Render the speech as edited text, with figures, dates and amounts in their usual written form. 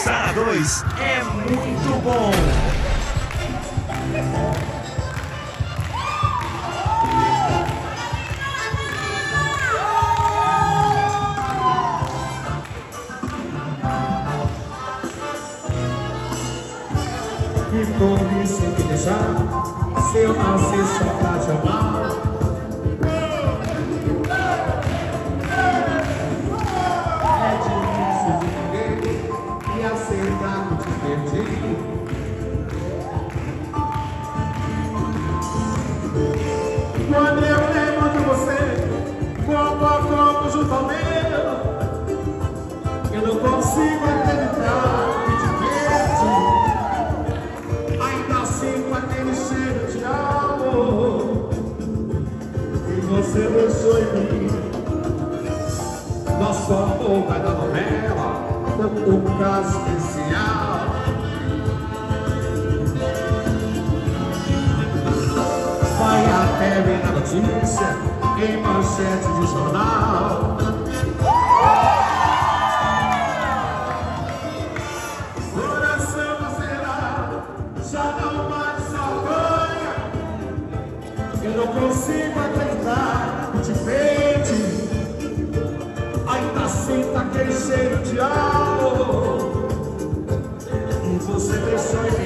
Usar a 2 é muito bom. E por isso que deixar, se eu nasci só pra te amar. Quando eu lembro de você, corpo a corpo junto ao meu, eu não consigo acreditar que te perdi. Ainda sinto aquele cheiro de amor e você deixou em mim. Nosso amor vai da novela, tanto caso especial. Vai até ver a notícia em manchete de jornal. Coração acelerado, já não mais só ganha. Eu não consigo acreditar que te perdi. Ainda sinto aquele cheiro de amor e você deixou.